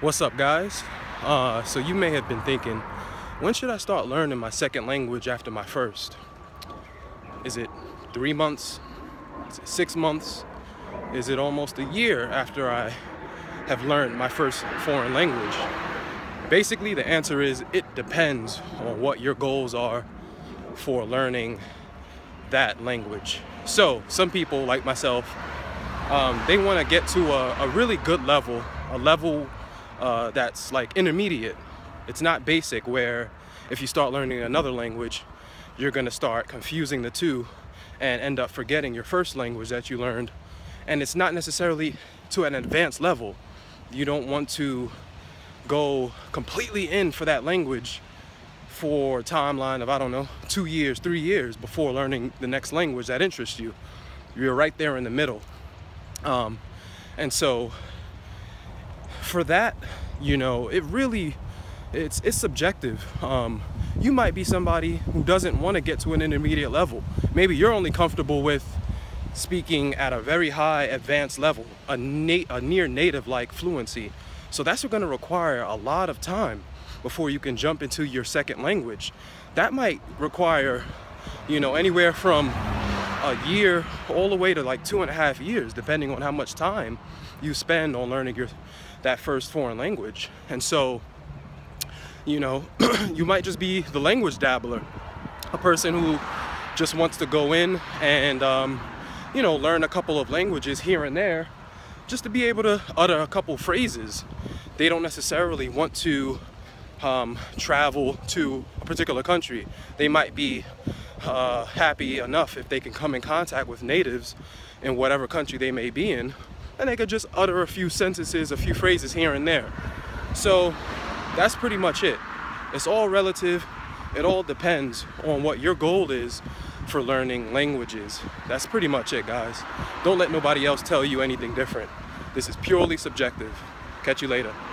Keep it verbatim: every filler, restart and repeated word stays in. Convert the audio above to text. What's up, guys? Uh, so you may have been thinking, when should I start learning my second language after my first? Is it three months? Is it six months? Is it almost a year after I have learned my first foreign language? Basically, the answer is it depends on what your goals are for learning that language. So some people like myself, um, they want to get to a, a really good level, a level Uh, that's like intermediate. It's not basic, where if you start learning another language, you're gonna start confusing the two and end up forgetting your first language that you learned. And it's not necessarily to an advanced level. You don't want to go completely in for that language for a timeline of, I don't know, two years, three years before learning the next language that interests you. You're right there in the middle. Um, and so, for that, you know, it really, it's it's subjective. Um, you might be somebody who doesn't want to get to an intermediate level. Maybe you're only comfortable with speaking at a very high advanced level, a, na a near native-like fluency. So that's going to require a lot of time before you can jump into your second language. That might require, you know, anywhere from a year all the way to like two and a half years, depending on how much time you spend on learning your that first foreign language. And so, you know, you might just be the language dabbler, a person who just wants to go in and, um, you know, learn a couple of languages here and there just to be able to utter a couple phrases. They don't necessarily want to um, travel to a particular country. They might be Uh, happy enough if they can come in contact with natives in whatever country they may be in, and they could just utter a few sentences, a few phrases here and there. So that's pretty much it. It's all relative. It all depends on what your goal is for learning languages. That's pretty much it, guys. Don't let nobody else tell you anything different. This is purely subjective. Catch you later.